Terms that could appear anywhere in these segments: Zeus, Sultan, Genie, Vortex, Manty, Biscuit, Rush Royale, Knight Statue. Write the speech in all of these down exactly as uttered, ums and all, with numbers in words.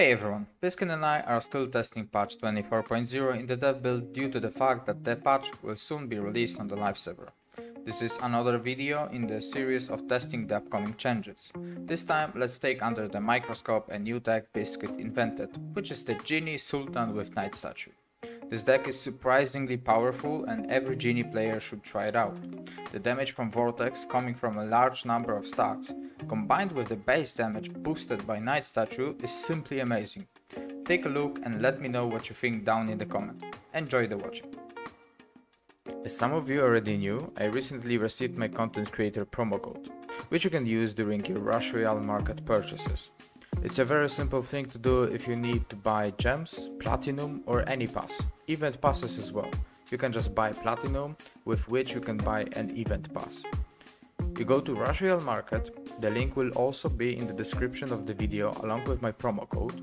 Hey everyone, Biscuit and I are still testing patch twenty-four point zero in the dev build due to the fact that the patch will soon be released on the live server. This is another video in the series of testing the upcoming changes. This time let's take under the microscope a new deck Biscuit invented, which is the Genie Sultan with Knight Statue. This deck is surprisingly powerful and every Genie player should try it out. The damage from Vortex coming from a large number of stacks, combined with the base damage boosted by Knight Statue, is simply amazing. Take a look and let me know what you think down in the comment. Enjoy the watching. As some of you already knew, I recently received my content creator promo code, which you can use during your Rush Royale market purchases. It's a very simple thing to do if you need to buy gems, platinum or any pass, event passes as well. You can just buy platinum, with which you can buy an event pass. You go to Rush Royale Market, the link will also be in the description of the video along with my promo code.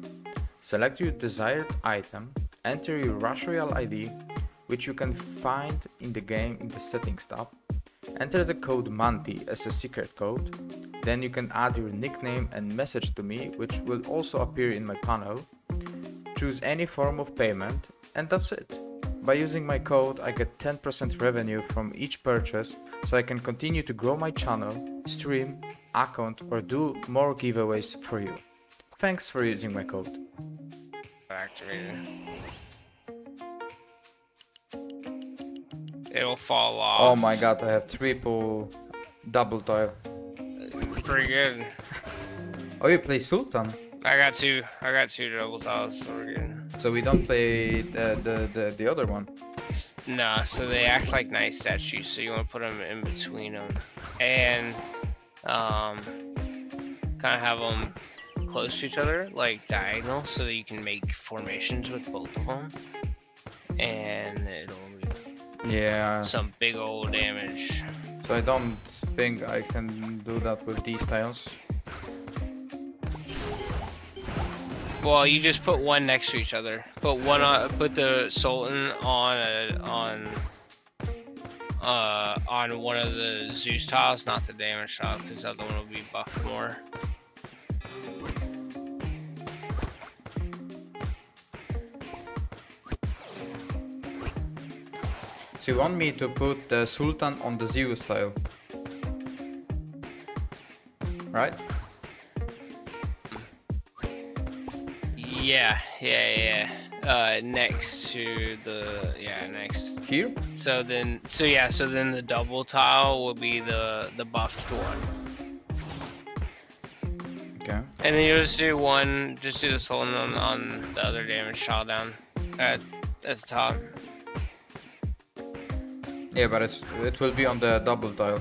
Select your desired item, enter your Rush Royale I D, which you can find in the game in the settings tab, enter the code Manty as a secret code. Then you can add your nickname and message to me, which will also appear in my panel. Choose any form of payment, and that's it. By using my code, I get ten percent revenue from each purchase, so I can continue to grow my channel, stream, account, or do more giveaways for you. Thanks for using my code. Activated. It will fall off. Oh my god, I have triple double dive. Pretty good. Oh, you play Sultan? I got two. I got two double tiles, so we're good. So we don't play the the, the, the other one? Nah, so they act like Knight statues, so you want to put them in between them. And um, kind of have them close to each other, like diagonal, so that you can make formations with both of them. And it'll be yeah. some big old damage. So I don't think I can do that with these tiles. Well, you just put one next to each other. Put one on, put the Sultan on a, on uh, on one of the Zeus tiles, not the damage tile, because the other one will be buffed more. You want me to put the Sultan on the Zeus tile, right? Yeah, yeah, yeah. Uh, next to the yeah, next here. So then, so yeah, so then the double tile will be the the buffed one. Okay. And then you just do one, just do the Sultan on, on the other damage tile down at at the top. Yeah, but it's, it will be on the double tile.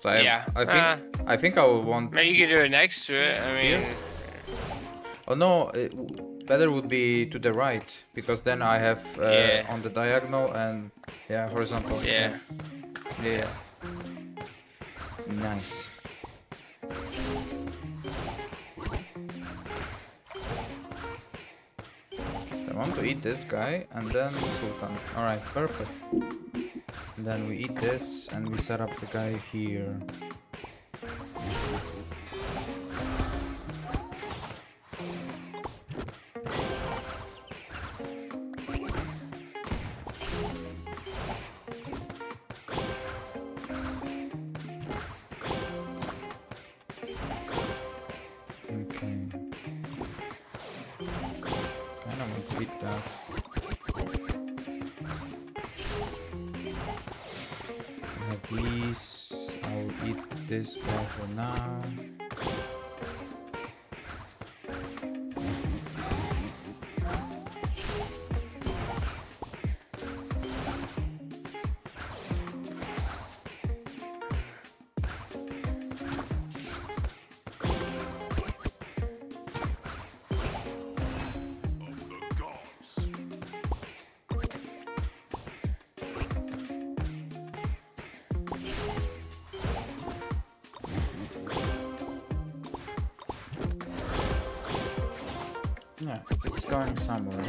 So I, yeah. I think uh, I think I will want. Maybe you can do it next to it. I mean. Yeah. Oh no, it better would be to the right, because then I have uh, yeah. on the diagonal and yeah horizontal. Yeah. Yeah. yeah. Nice. I want to eat this guy and then Sultan. Alright, perfect. And then we eat this and we set up the guy here. Please, I'll eat this guy for now. Yeah, it's going somewhere.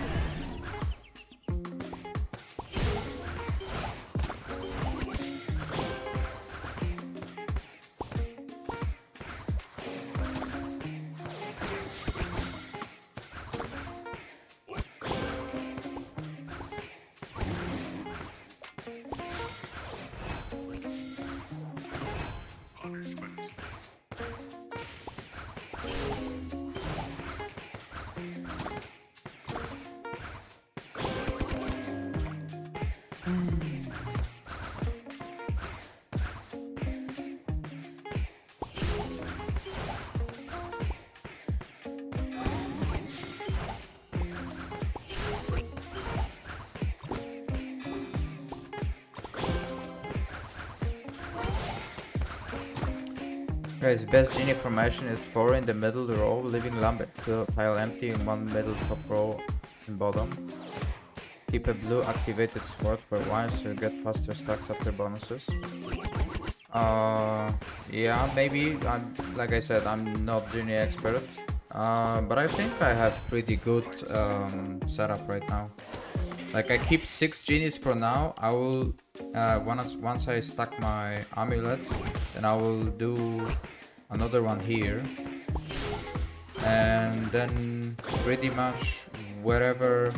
Guys, best Genie formation is four in the middle row, leaving lumber pile empty in one middle top row and bottom. Keep a blue activated sword for one so you get faster stacks after bonuses. Uh, yeah, maybe. I'm, like I said, I'm not Genie expert, uh, but I think I have pretty good um, setup right now. Like I keep six Genies for now. I will uh, once once I stack my amulet, then I will do another one here, and then pretty much wherever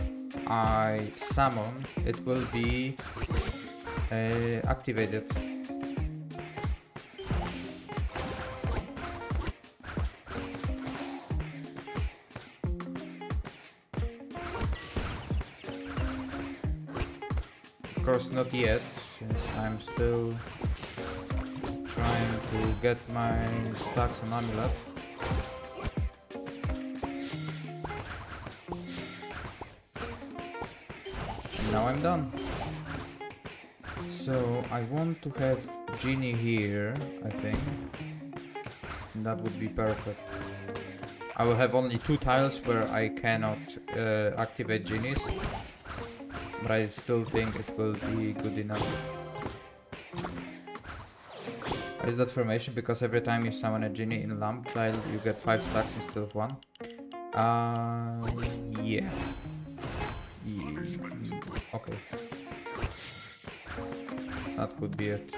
I summon, it will be uh, activated. Of course not yet, since I'm still trying to get my stacks and amulet. And now I'm done. So I want to have Genie here, I think. And that would be perfect. I will have only two tiles where I cannot uh, activate Genies. But I still think it will be good enough. Why is that formation? Because every time you summon a Genie in Lamp Tile, you get five stacks instead of one. Uh, yeah. yeah. Okay. That could be it.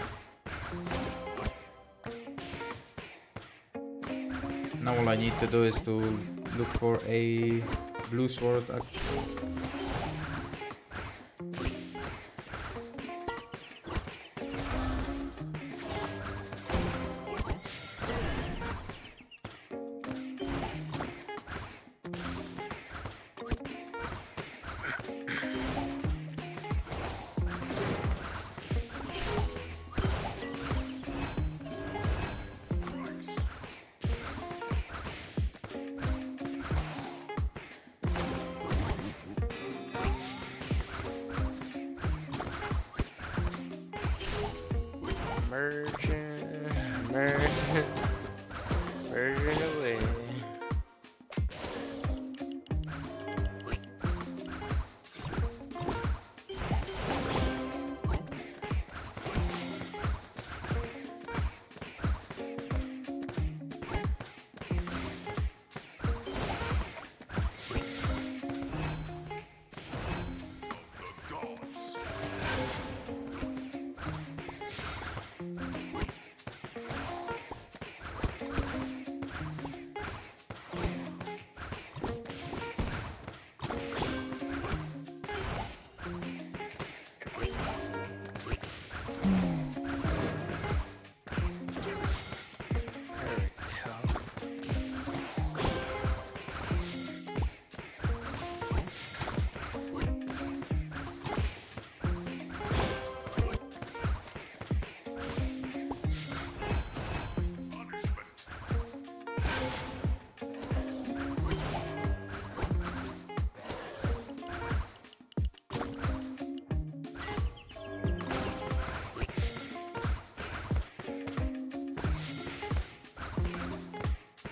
Now all I need to do is to look for a blue sword. Merchant, merchant, merchant away.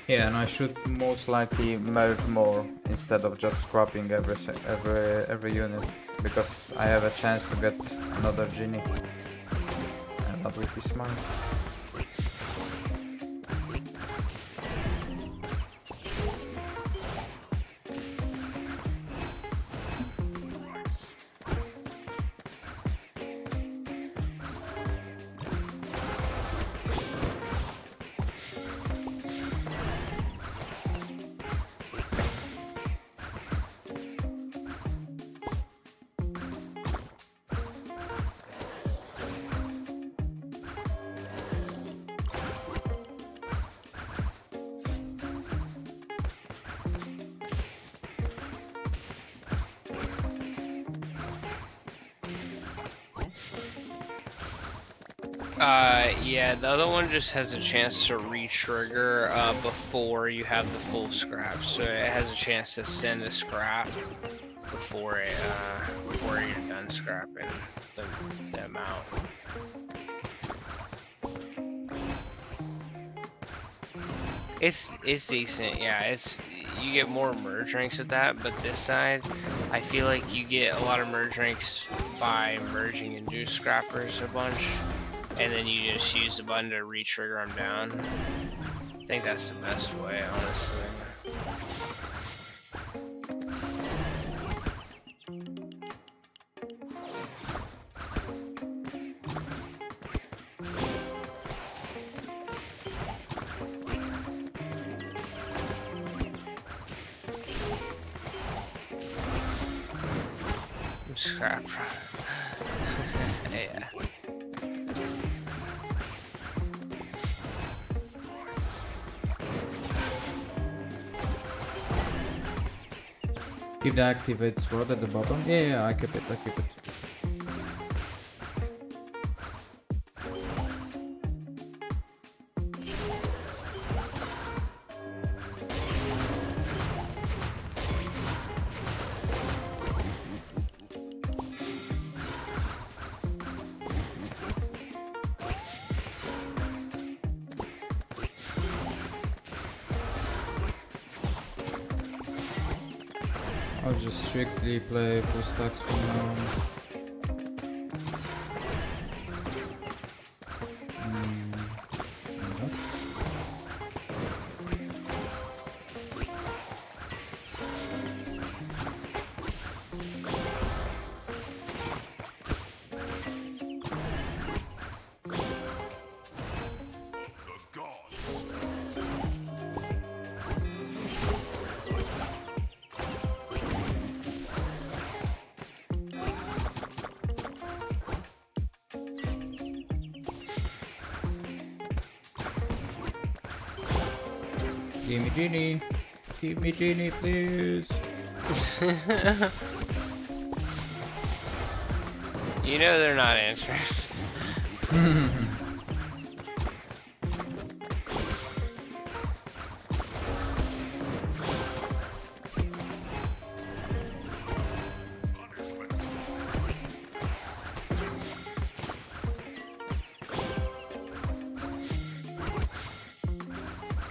Yeah, and I should most likely merge more instead of just scrapping every every every unit, because I have a chance to get another Genie, and that would be smart. Uh, yeah, the other one just has a chance to re-trigger uh, before you have the full scrap, so it has a chance to send a scrap before it, uh, before you're done scrapping the, the amount. It's it's decent, yeah. It's you get more merge ranks with that, but this side, I feel like you get a lot of merge ranks by merging and juice scrappers a bunch, and then you just use the button to re-trigger them down. I think that's the best way, honestly. Crap. Yeah. Keep the activate sword at the bottom. Yeah, yeah, I keep it. I keep it. I'll just strictly play full stacks for now. Mm. Give me Genie! Give me Genie, please! You know they're not answering.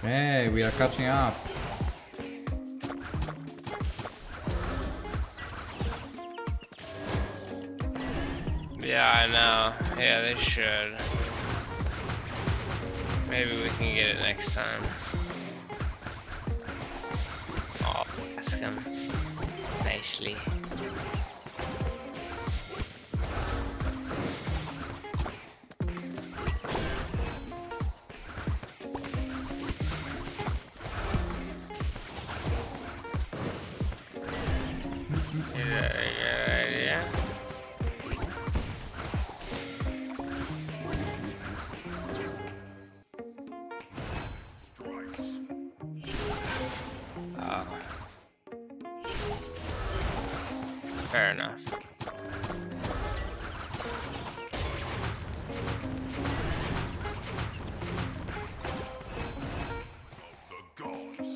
Hey, we are catching up. Yeah, I know. Yeah, they should. Maybe we can get it next time. Oh, ask him nicely. Fair enough. The gods.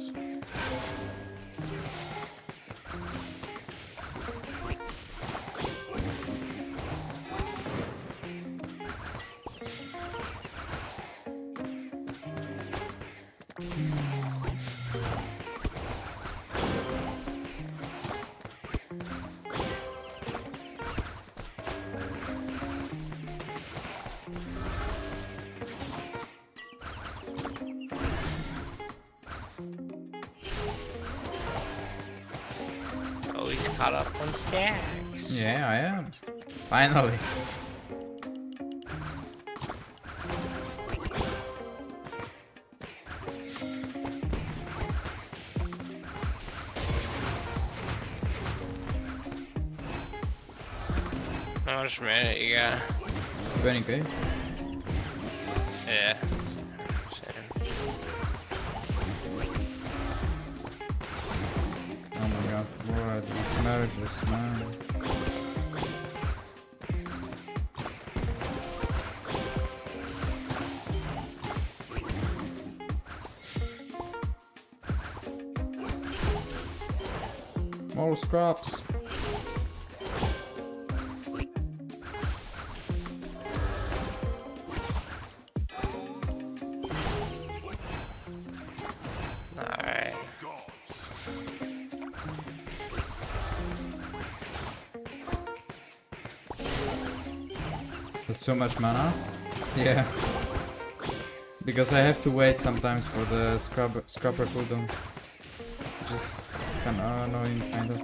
Caught up on stacks. Yeah, I am. Finally. How much mana you got? twenty K. Yeah. These merges, man. More scraps. with so much mana. Yeah. Because I have to wait sometimes for the scrubber, scrubber cooldown. Just kind of annoying, kind of.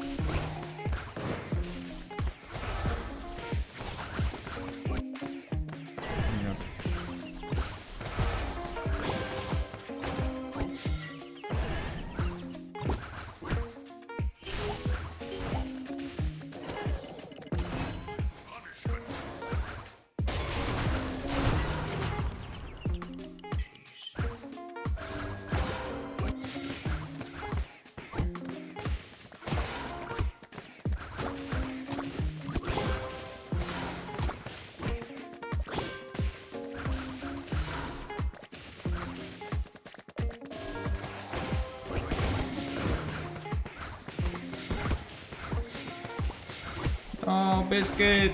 Oh, Biscuit!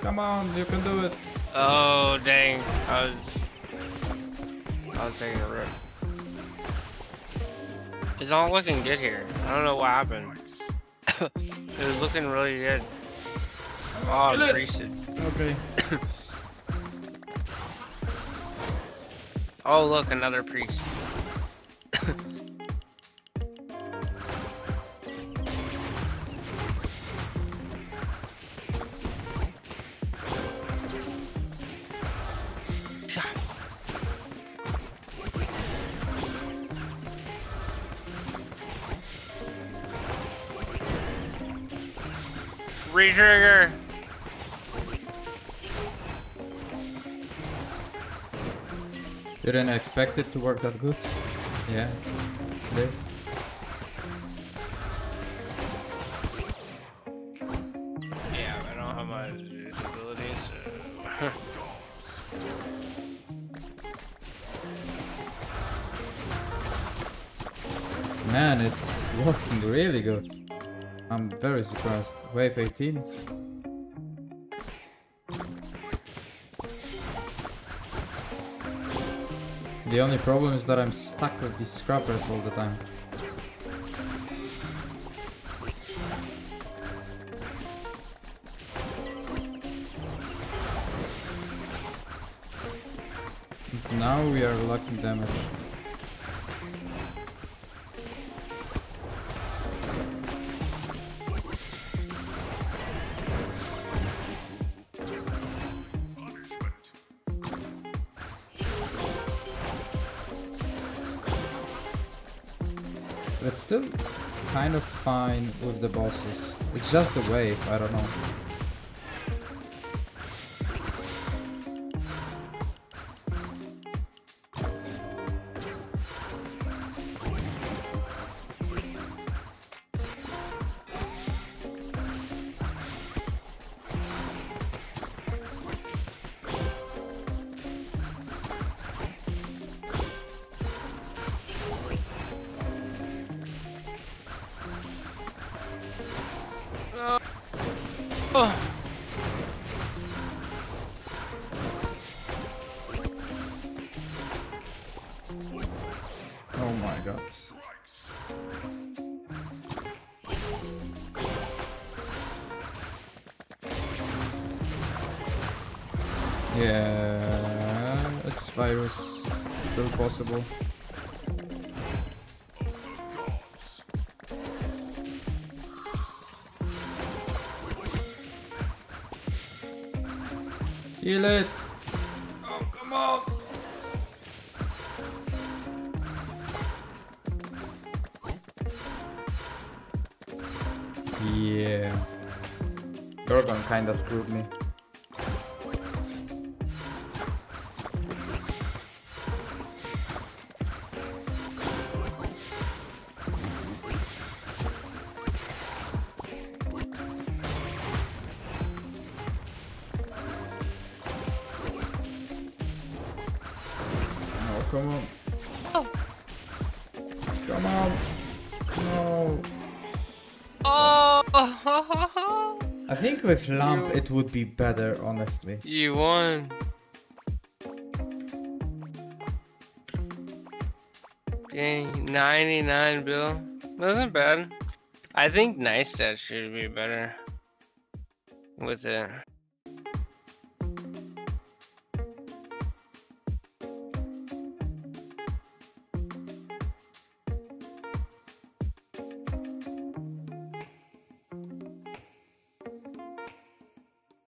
Come on, you can do it! Oh, dang. I was... I was taking a rip. It's all looking good here. I don't know what happened. It was looking really good. Oh, I greased it. Okay. Oh, look, another priest. Retrigger. Didn't expect it to work that good. Yeah. This. Yeah, I don't have my abilities. So. Man, it's working really good. I'm very surprised. Wave eighteen. The only problem is that I'm stuck with these scrappers all the time. And now we are lucky damage. But still kind of fine with the bosses. It's just the wave, I don't know. Oh. Oh my god. Yeah, it's virus. Still possible. Kill it! Oh, come on! Yeah. Gorgon kinda screwed me. Come on. Oh. Come on. No. Oh. I think with Lamp you, it would be better, honestly. You won. Dang, ninety-nine bill. Wasn't bad. I think Knight Statue should be better with it.